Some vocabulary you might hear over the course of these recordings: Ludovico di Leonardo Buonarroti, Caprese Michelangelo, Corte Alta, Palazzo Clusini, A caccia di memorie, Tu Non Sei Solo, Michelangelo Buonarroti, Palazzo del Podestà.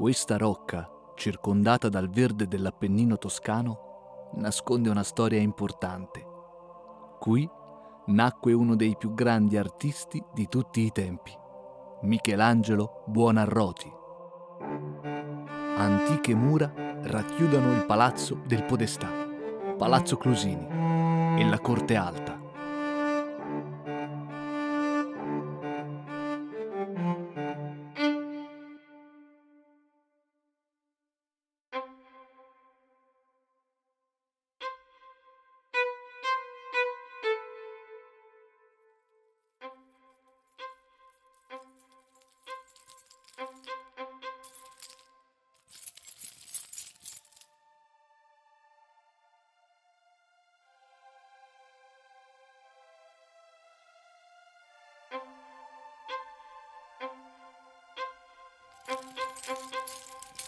Questa rocca, circondata dal verde dell'Appennino toscano, nasconde una storia importante. Qui nacque uno dei più grandi artisti di tutti i tempi, Michelangelo Buonarroti. Antiche mura racchiudono il Palazzo del Podestà, Palazzo Clusini e la Corte Alta.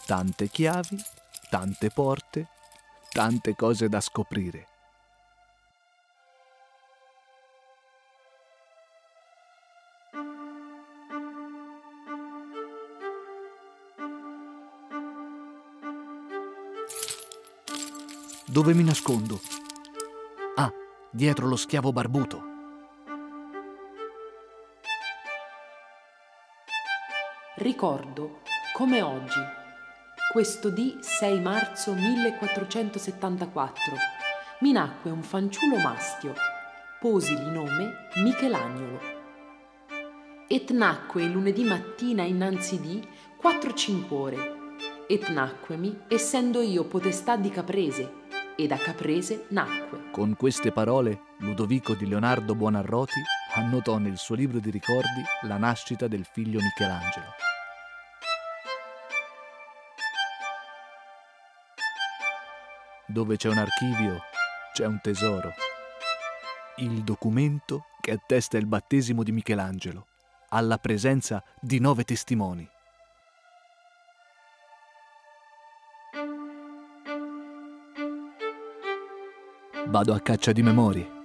Tante chiavi, tante porte, tante cose da scoprire. Dove mi nascondo? Ah, dietro lo schiavo barbuto. Ricordo, come oggi, questo dì 6 marzo 1474 mi nacque un fanciullo maschio, posili nome Michelagnolo. Et nacque lunedì mattina innanzi di 4-5 ore, et nacquemi essendo io potestà di Caprese, ed a Caprese nacque. Con queste parole Ludovico di Leonardo Buonarroti annotò nel suo libro di ricordi la nascita del figlio Michelangelo. Dove c'è un archivio, c'è un tesoro. Il documento che attesta il battesimo di Michelangelo, alla presenza di 9 testimoni. Vado a caccia di memorie.